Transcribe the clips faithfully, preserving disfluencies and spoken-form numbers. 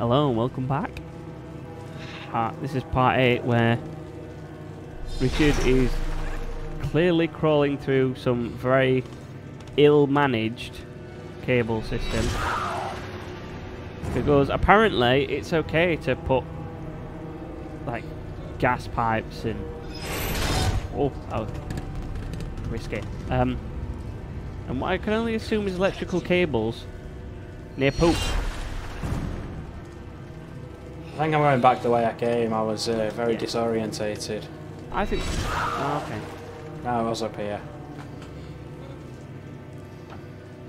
Hello and welcome back. Ah, this is part eight where Richard is clearly crawling through some very ill-managed cable system. Because apparently it's okay to put like gas pipes and oh, oh, risky. Um, and what I can only assume is electrical cables near poop. I think I'm going back the way I came. I was uh, very yeah. disorientated. I think. Oh, okay. No, I was up here.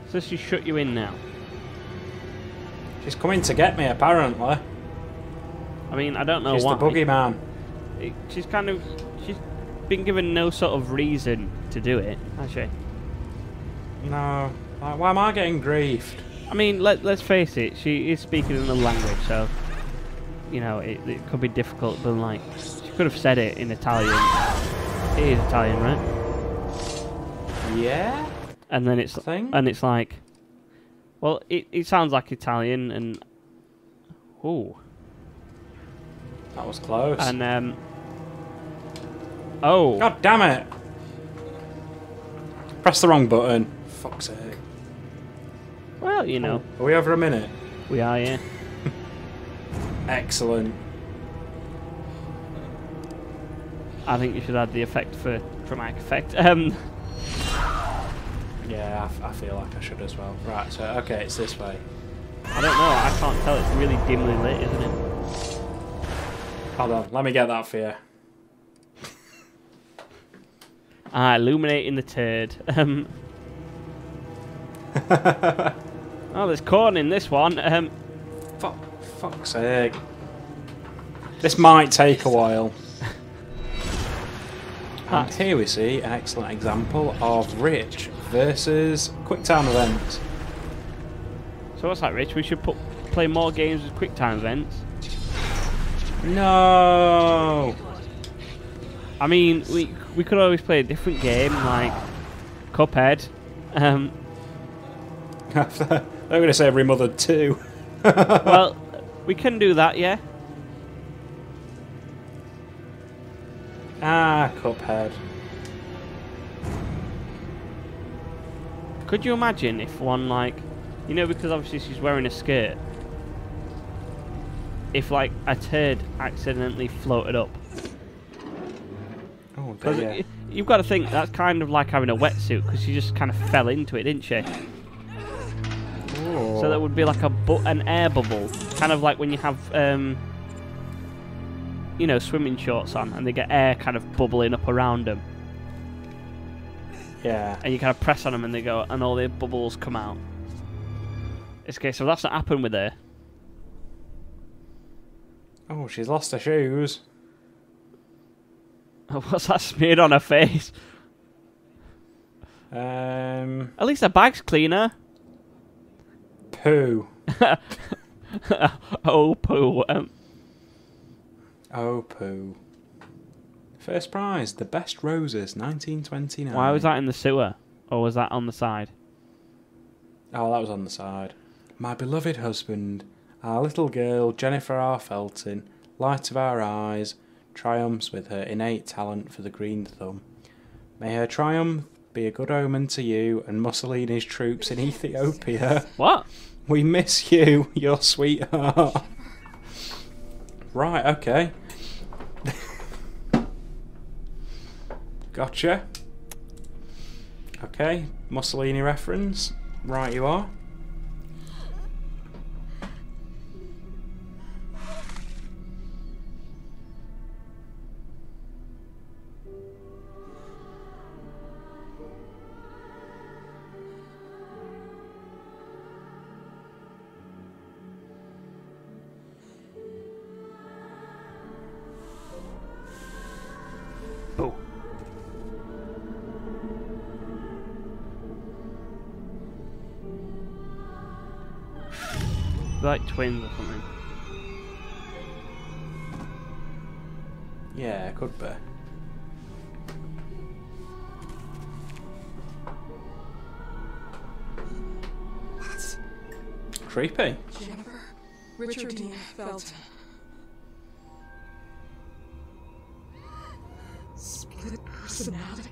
So she shut you in now? She's coming to get me, apparently. I mean, I don't know why. She's the boogeyman. It, she's kind of. She's been given no sort of reason to do it, has she? No. Like, why am I getting griefed? I mean, let, let's face it, she is speaking another language, so. You know, it, it could be difficult, but like, she could have said it in Italian. It is Italian, right? Yeah. And then it's thing? and it's like, well, it it sounds like Italian, and oh, that was close. And um, oh, god damn it! Press the wrong button. Fuck's sake. Well, you know. Oh, are we over a minute? We are, yeah. Excellent. I think you should add the effect for dramatic effect. Um. Yeah, I, I feel like I should as well. Right, so, okay, it's this way. I don't know, I can't tell. It's really dimly lit, isn't it? Hold on, let me get that for you. Ah, illuminating the turd. Um. Oh, there's corn in this one. Um. Fuck. Fuck's sake. This might take a while. And here we see an excellent example of Rich versus QuickTime events. So what's that, Rich? We should put, play more games with QuickTime events. No. I mean, we we could always play a different game like Cuphead. Um. I'm going to say Remothered two. Well. We can do that, yeah. Ah, Cuphead. Could you imagine if one, like, you know, because obviously she's wearing a skirt. If, like, a turd accidentally floated up. Oh, because you've got to think that's kind of like having a wetsuit because she just kind of fell into it, didn't she? So that would be like a bu an air bubble, kind of like when you have, um, you know, swimming shorts on and they get air kind of bubbling up around them. Yeah. And you kind of press on them and they go, and all the bubbles come out. It's okay, so that's not happened with her. Oh, she's lost her shoes. What's that smeared on her face? Um. At least her bag's cleaner. Poo. Oh, poo. Um. Oh, poo. First prize, the best roses, nineteen twenty-nine. Why was that in the sewer? Or was that on the side? Oh, that was on the side. My beloved husband, our little girl, Jennifer R. Felton, light of our eyes, triumphs with her innate talent for the green thumb. May her triumph be a good omen to you and Mussolini's troops in Ethiopia. What? We miss you, your sweetheart. Right, okay. Gotcha. Okay, Mussolini reference. Right, you are. Like twins or something. Yeah, it could be. That's creepy. Jennifer Richardina Felton. Split personality.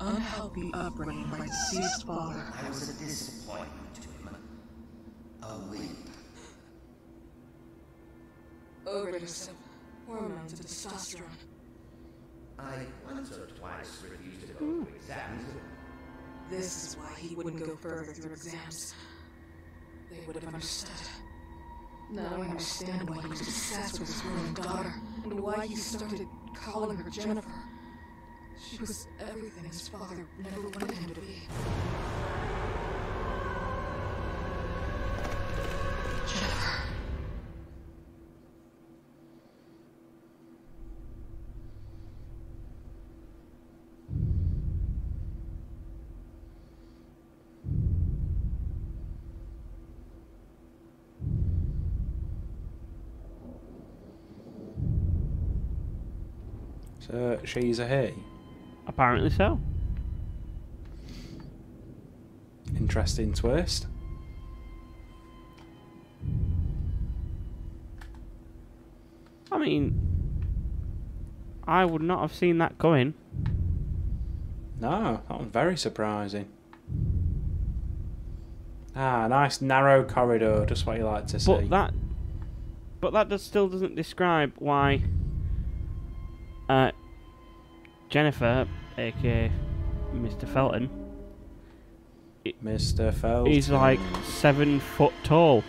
Unhealthy upbringing by deceased father. I was a disappointment to him. A weep. Overdose of hormones and testosterone. I once or twice refused to go to exams. This is why he wouldn't go further through exams. They would have understood. Now I understand why he was obsessed with his ruined daughter, and why he started calling her Jennifer. She was everything his father never wanted him to be. Jennifer. So she's a he. Apparently so. Interesting twist. I mean, I would not have seen that coming. No, that was very surprising. Ah, nice narrow corridor, just what you like to see. But that, but that does, still doesn't describe why uh, Jennifer, aka Mister Felton, Mister Felton, he's like seven foot tall.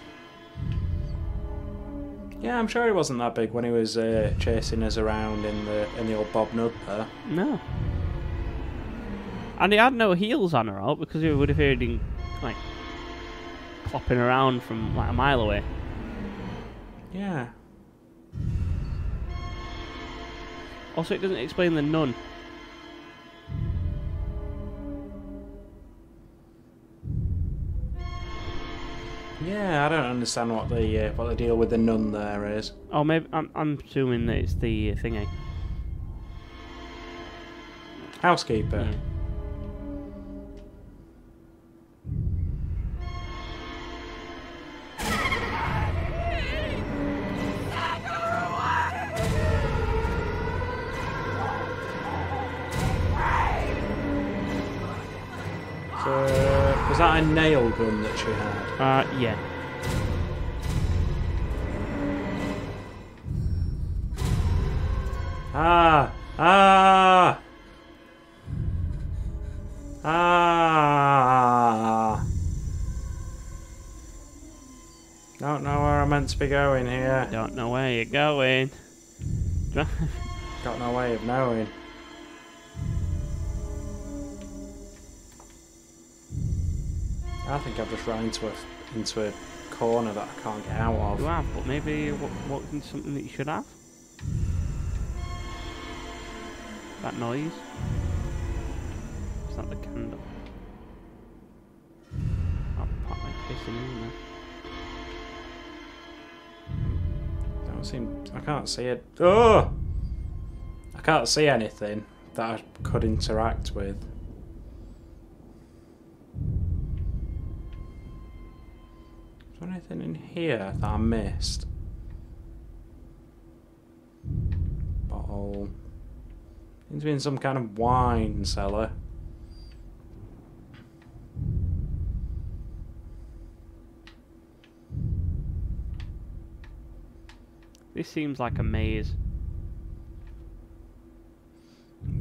Yeah, I'm sure he wasn't that big when he was uh, chasing us around in the in the old Bob Nub there. No, and he had no heels on her out because he would have heard him like clopping around from like a mile away. Yeah. Also, it doesn't explain the nun. Yeah, I don't understand what the uh, what the deal with the nun there is. Oh, maybe I'm I'm assuming that it's the thingy. Housekeeper. Yeah. Was that a nail gun that she had? Uh, yeah. Ah! Ah! Ah! Don't know where I'm meant to be going here. Don't know where you're going. Got no way of knowing. I think I've just run into a, into a corner that I can't get out of. You have, but maybe walked into something that you should have? That noise? Is that the candle? I'll pop my pissing in there. Don't seem... I can't see it. Oh! I can't see anything that I could interact with. Is there anything in here that I missed? Bottle. Seems to be in some kind of wine cellar. This seems like a maze.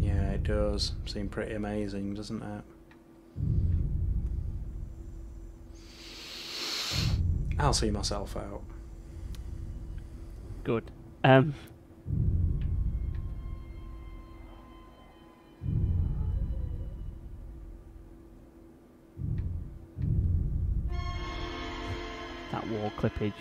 Yeah, it does seem pretty amazing, doesn't it? I'll see myself out. Good. Um. That wall clippage.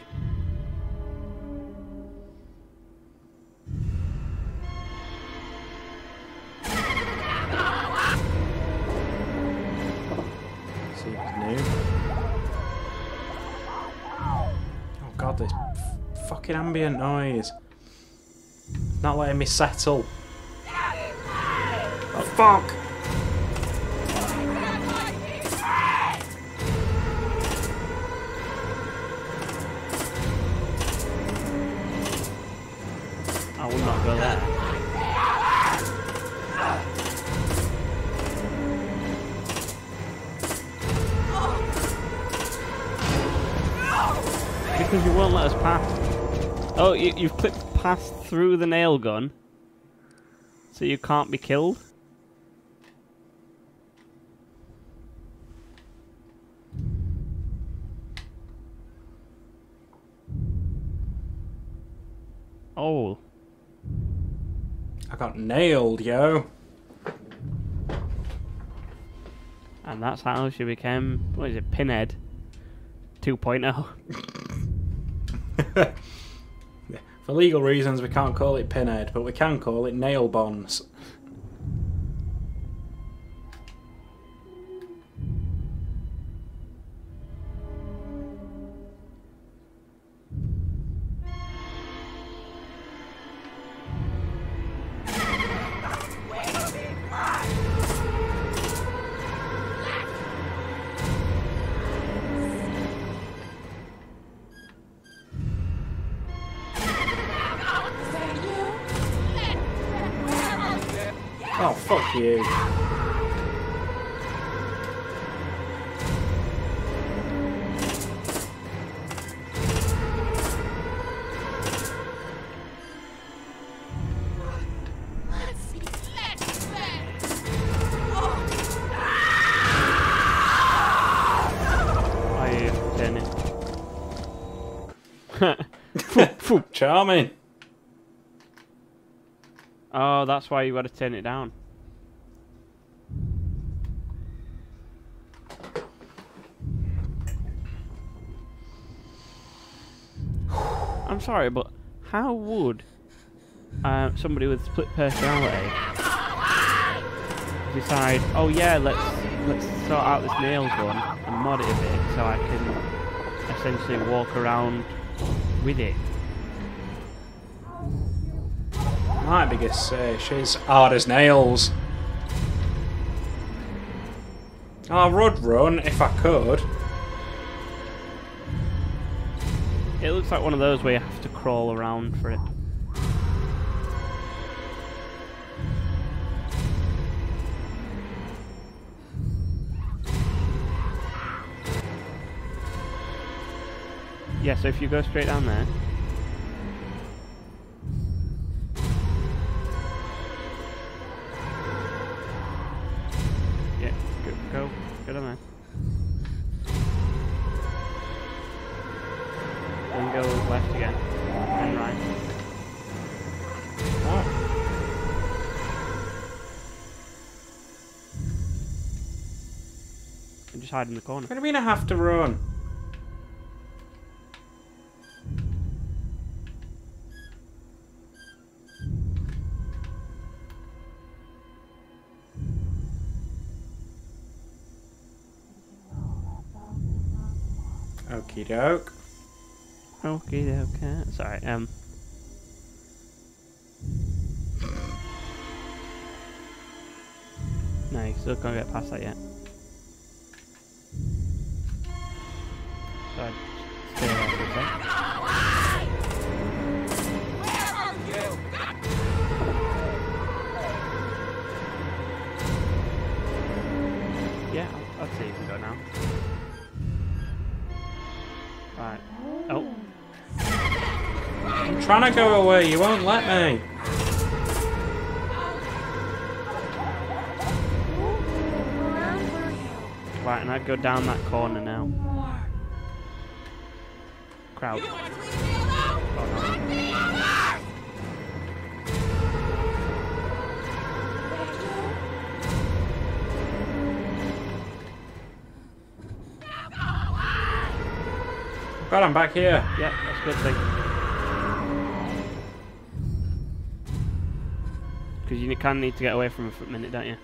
This fucking ambient noise. Not letting me settle. Oh, fuck! I will not go there. Because you won't let us pass. Oh, you, you've clicked pass through the nail gun. So you can't be killed? Oh. I got nailed, yo. And that's how she became, what is it, Pinhead two point oh. For legal reasons, we can't call it Pinhead, but we can call it Nail Bonds. Oh, fuck you. Oh, you've done it. Charming. Oh, that's why you got to turn it down. I'm sorry, but how would uh, somebody with split personality decide, oh yeah, let's let's sort out this nails one and mod it a bit so I can essentially walk around with it? My biggest search is hard as nails. I would run if I could. It looks like one of those where you have to crawl around for it. Yeah, so if you go straight down there. Just hide in the corner. What do you mean I have to run? Okie doke. Okie doke. Sorry. Um. No, you still can't get past that yet. I'd stay there for a sec. Yeah, I'd say you can go now. Right. Oh. I'm trying to go away, you won't let me. Right, and I'd go down that corner now. Crowd. You want to leave me alone? Oh, no. Me God, I'm back here. Yeah, that's a good thing. Because you kind of need to get away from it for a minute, don't you?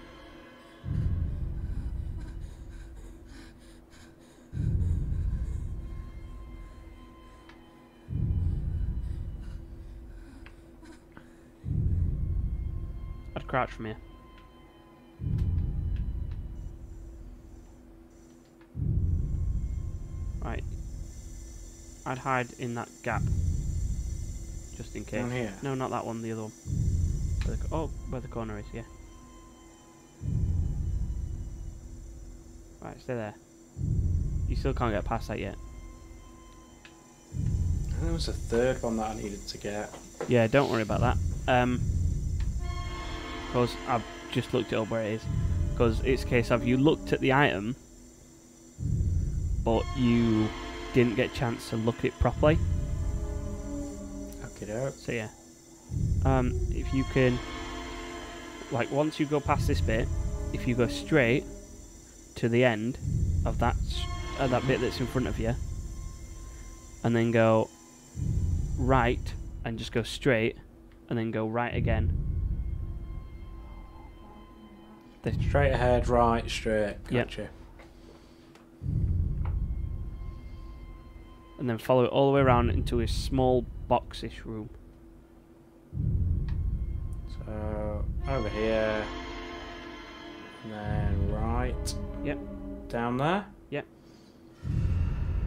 Crouch from here. Right. I'd hide in that gap. just in case. Down here? No, not that one, the other one. Where the, oh, where the corner is, yeah. Right, stay there. You still can't get past that yet. And there was a third one that I needed to get. Yeah, don't worry about that. Um, because I've just looked it up where it is. Because it's a case of you looked at the item, but you didn't get a chance to look at it properly. Okay, doke. So yeah, um, if you can, like, once you go past this bit, if you go straight to the end of that uh, that bit that's in front of you, and then go right, and just go straight, and then go right again. The straight ahead, right, straight. Gotcha. Yep. And then follow it all the way around into a small boxish room. So over here, and then right. Yep. Down there. Yep.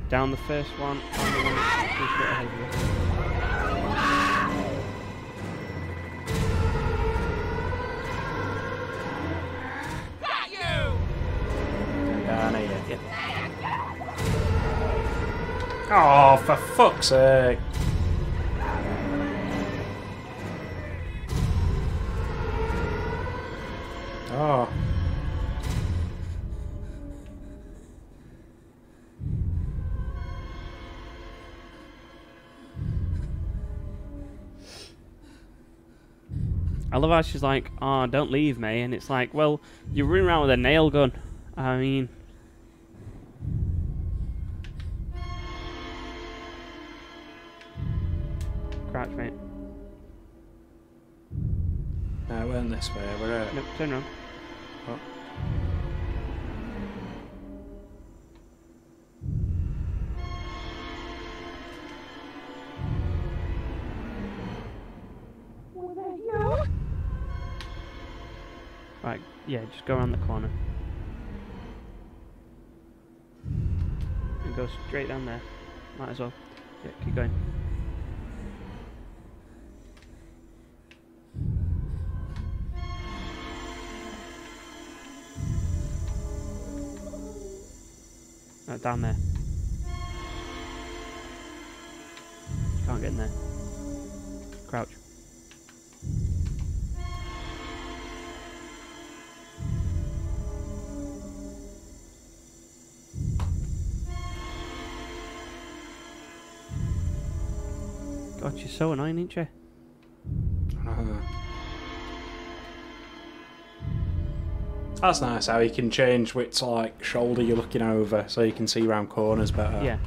Down the first one. And the one that's Got you. Down here. Yep. Oh, for fuck's sake! Oh. I love how she's like, "Oh, don't leave me," and it's like, "Well, you're running around with a nail gun." I mean. Crouch, mate. No, we're in this way, we're out. Nope, turn around. Oh. What? Right, yeah, just go around the corner. And go straight down there. Might as well. Yeah, keep going. No, down there. Can't get in there. Crouch. God, she's so annoying, ain't she? That's nice how you can change which, like, shoulder you're looking over so you can see round corners better. Yeah.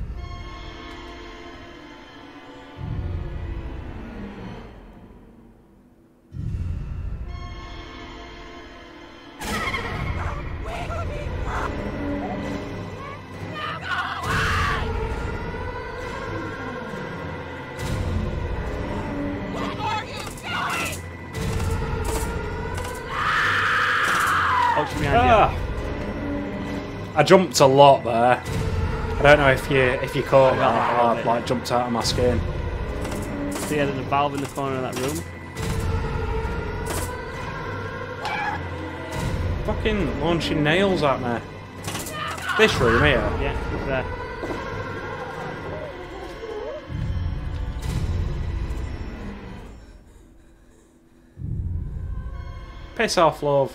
I jumped a lot there. I don't know if you if you caught that. I, I, I like jumped out of my skin. So yeah, there's a valve in the corner of that room. Fucking launching nails at me. This room here. Yeah, it's there. Piss off, love.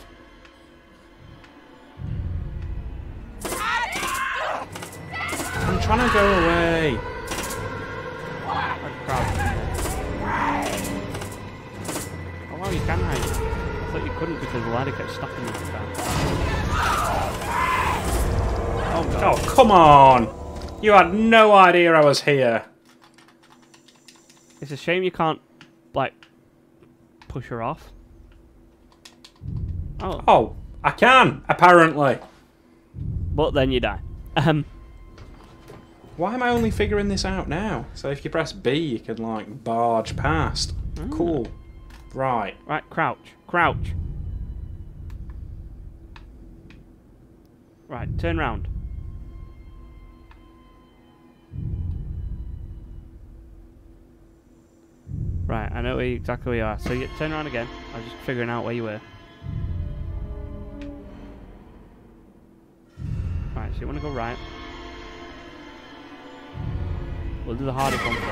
I'm trying to go away. Oh wow, you can hide. I thought you couldn't because the ladder kept stopping you. Oh, God. Oh, come on! You had no idea I was here. It's a shame you can't, like, push her off. Oh. Oh, I can, apparently. But then you die. Um... Why am I only figuring this out now? So if you press B, you can, like, barge past. Oh. Cool. Right. Right, crouch. Crouch. Right, turn round. Right, I know exactly where you are. So you turn around again. I was just figuring out where you were. Right, so you want to go right. We'll do the hardest one first.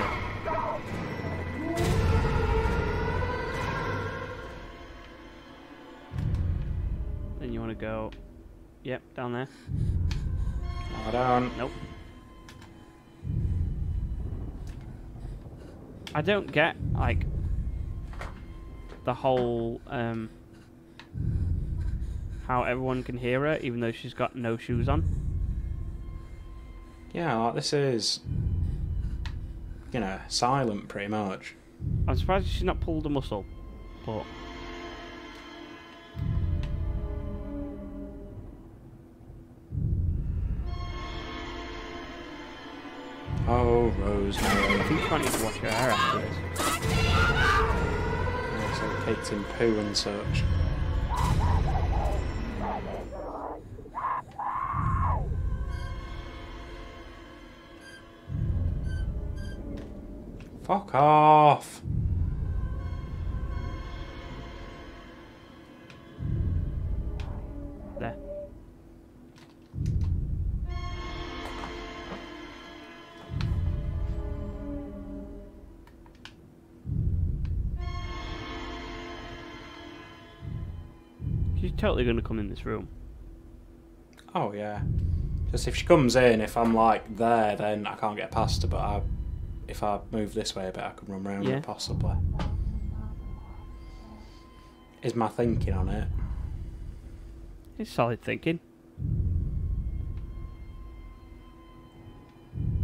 Then you want to go... Yep, down there. Not down. Nope. I don't get, like, the whole, um, how everyone can hear her, even though she's got no shoes on. Yeah, like, this is, you know, silent, pretty much. I'm surprised she's not pulled a muscle, but... Oh, Rosemary. I think I need to wash her hair after this. Yeah, so it takes in poo and such. Fuck off! There. She's totally going to come in this room. Oh, yeah. Just if she comes in, if I'm, like, there, then I can't get past her, but I... If I move this way a bit, I could run round yeah. it, possibly. Is my thinking on it? It's solid thinking.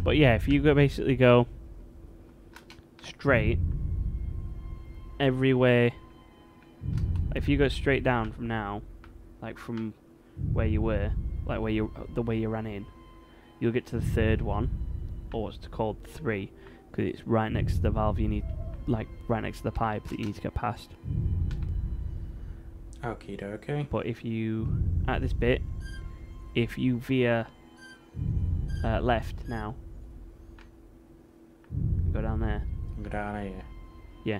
But yeah, if you go basically go straight every way, if you go straight down from now, like from where you were, like where you the way you ran in, you'll get to the third one, or what's called three. Because it's right next to the valve you need, like, right next to the pipe that you need to get past. Okie dokie. But if you, at this bit, if you veer uh, left now, go down there. Go down here. Yeah.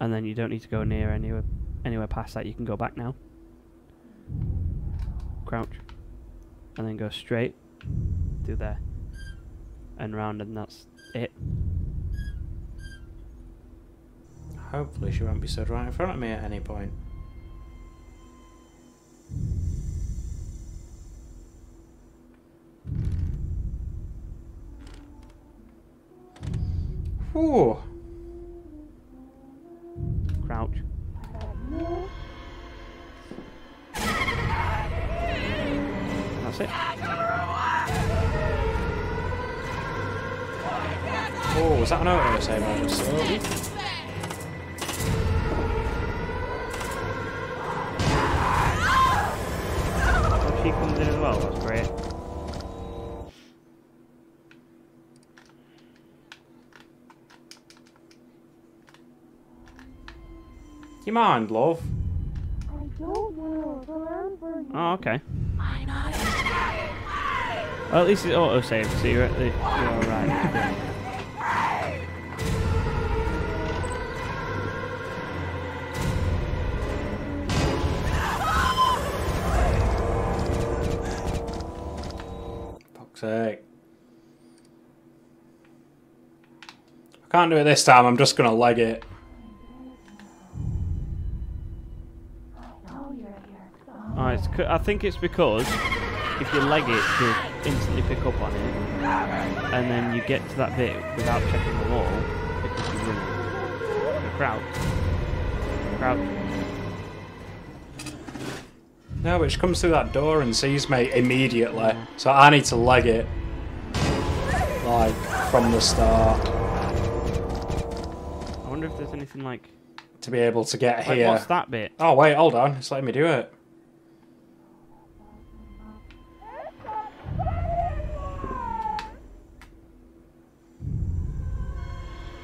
And then you don't need to go near anywhere, anywhere past that, you can go back now. Crouch and then go straight through there and round, and that's it. Hopefully she won't be stood right in front of me at any point. Whew. Crouch. It. Oh, was that an auto save? I just saw. Oh, she comes in as well. That's great. You mind, love? I don't know. Oh, okay. Well, at least it's auto-save, so you're, at the, you're all right. Fuck's sake. I can't do it this time, I'm just going to leg it. Oh, it's, I think it's because... If you leg it, you'll instantly pick up on it, and then you get to that bit without checking the wall because you're running. Crouch. Crouch. No, but she comes through that door and sees me immediately, yeah. So I need to leg it, like, from the start. I wonder if there's anything like... To be able to get like, here. What's that bit? Oh, wait, hold on. It's letting me do it.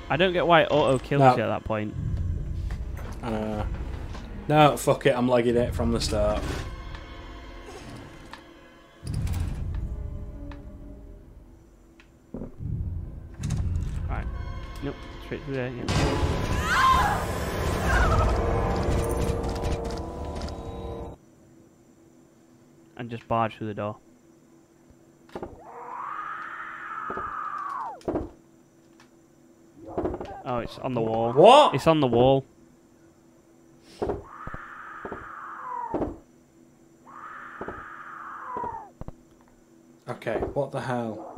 I don't get why it auto kills no. you at that point. I know. No, fuck it, I'm legging it from the start. Nope, straight through that, yeah. And just barge through the door. Oh, it's on the wall. What? It's on the wall. Okay, what the hell?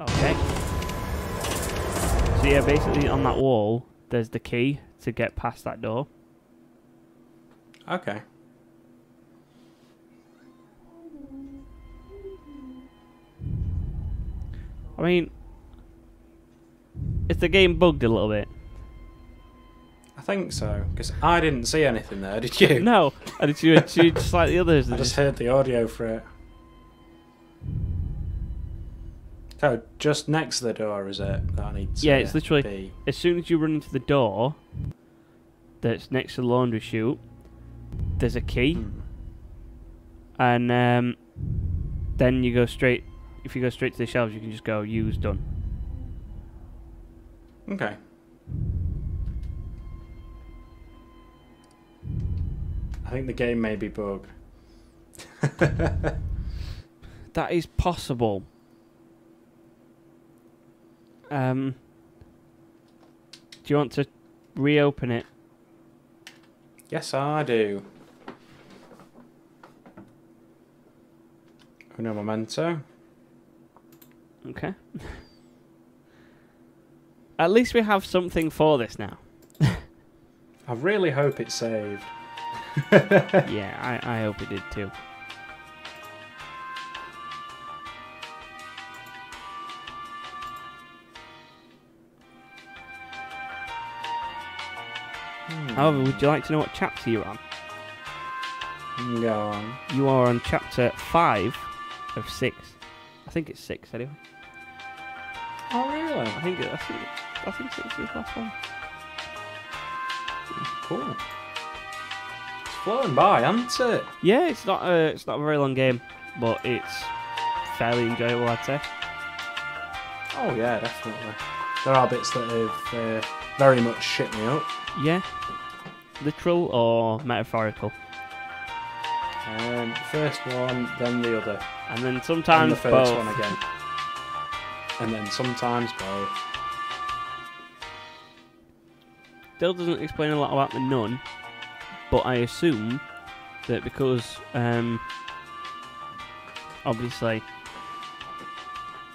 Okay. So yeah, basically on that wall, there's the key to get past that door. Okay. I mean, is the game bugged a little bit? I think so, because I didn't see anything there, did you? No, I did you, did you just like the others? I just heard the audio for it. So, just next to the door is it that I need to Yeah, it's literally, be. As soon as you run into the door that's next to the laundry chute, there's a key, hmm. and um, then you go straight. If you go straight to the shelves, you can just go use done. Okay. I think the game may be bugged. That is possible. Um. Do you want to reopen it? Yes, I do. Oh no, memento. Okay. At least we have something for this now. I really hope it's saved. Yeah, I, I hope it did too. Hmm. However, would you like to know what chapter you're on? Go on. You are on chapter five of six. I think it's six anyway. Oh really? I think it, I think I think six is the last one. Cool. It's flown by, hasn't it? Yeah, it's not a, it's not a very long game, but it's fairly enjoyable, I'd say. Oh yeah, definitely. There are bits that have uh, very much shit me up. Yeah. Literal or metaphorical? Um, first one, then the other. And then sometimes and the first both. one again. And then sometimes both. Still doesn't explain a lot about the nun, but I assume that because um, obviously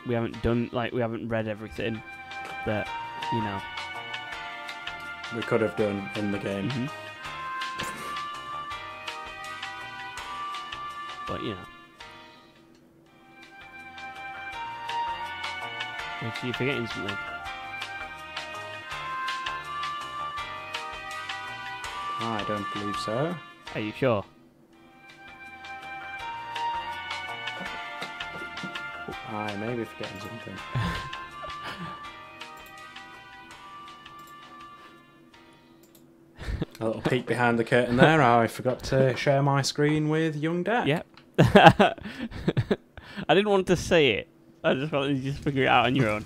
we haven't done like we haven't read everything that you know we could have done in the game. Mm-hmm. But you know. Make sure you're forgetting something. I don't believe so. Are you sure? I may be forgetting something. A little peek behind the curtain there. I forgot to share my screen with young dad. Yep. I didn't want to say it. I just wanted you to figure it out on your own.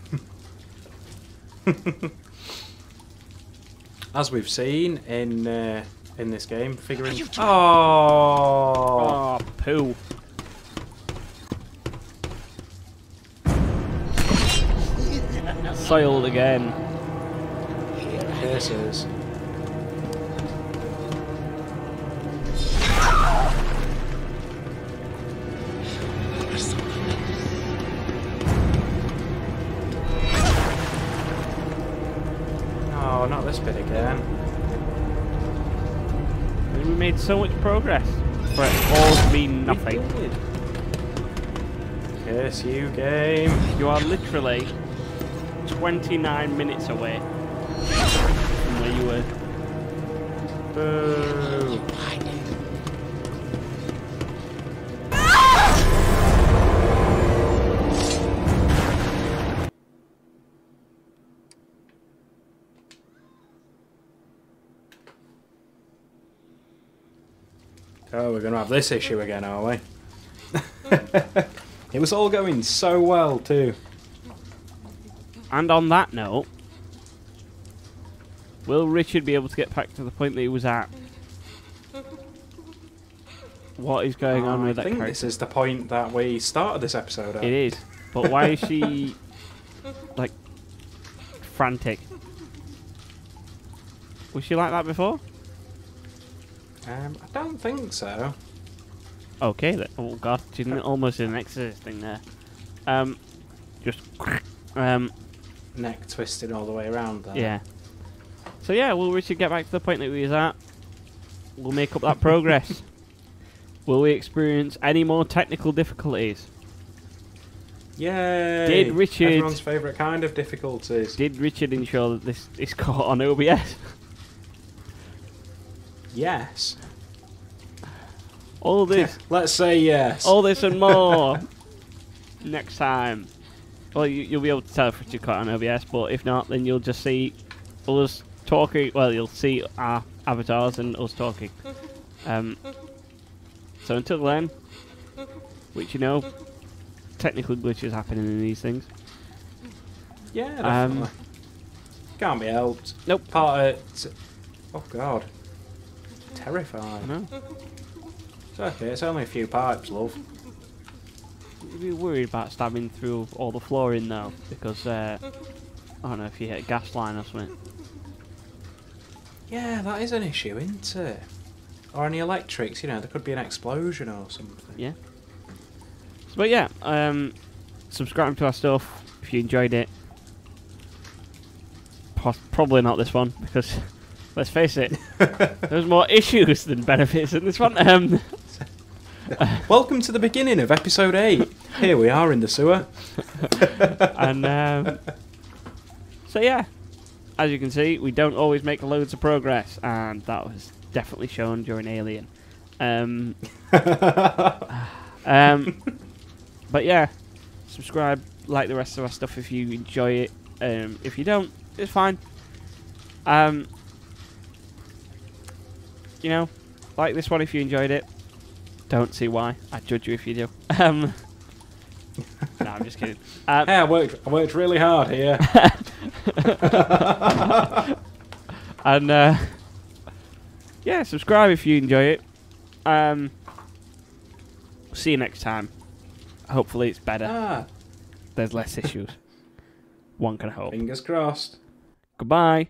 As we've seen in uh, in this game, figuring. Oh, oh, poo! Soiled again. Curses. So much progress for it all to mean nothing. Curse you, game. You are literally twenty-nine minutes away from where you were. Boo. Oh, we're going to have this issue again, are we? It was all going so well, too. And on that note, will Richard be able to get back to the point that he was at? What is going oh, on with I that character? I think this is the point that we started this episode at. It is. But why is she, like, frantic? Was she like that before? Um, I don't think so. Okay, then. Oh, God. She's almost an exorcist thing there. Um, just... Um, neck twisted all the way around there. Yeah. So, yeah, well, we should get back to the point that we was at. We'll make up that progress. Will we experience any more technical difficulties? Yay! Did Richard... Everyone's favourite kind of difficulties. Did Richard ensure that this is caught on O B S? Yes. All this... Let's say yes. All this and more next time. Well, you, you'll be able to tell if Richard caught on O B S, but if not, then you'll just see us talking... Well, you'll see our avatars and us talking. Um, so until then, which, you know... technical glitches happening in these things. Yeah, definitely. Um, Can't be helped. Nope. Part of... Oh, God. Terrifying. No. It's okay, it's only a few pipes, love. You'd be worried about stabbing through all the flooring, though, because, uh, I don't know, if you hit a gas line or something. Yeah, that is an issue, isn't it? Or any electrics, you know, there could be an explosion or something. Yeah. But yeah, um, subscribe to our stuff if you enjoyed it. Poss probably not this one, because, let's face it, there's more issues than benefits in this one. Um, Welcome to the beginning of episode eight. Here we are in the sewer. And um, so yeah, as you can see, we don't always make loads of progress, and that was definitely shown during Alien. Um... um But yeah, subscribe, like the rest of our stuff if you enjoy it. Um, if you don't, it's fine. Um, you know, like this one if you enjoyed it. Don't see why. I judge you if you do. Um, no, I'm just kidding. Um, hey, I worked, I worked really hard here. And uh, yeah, subscribe if you enjoy it. Um, see you next time. Hopefully it's better. Ah. There's less issues. One can hope. Fingers crossed. Goodbye.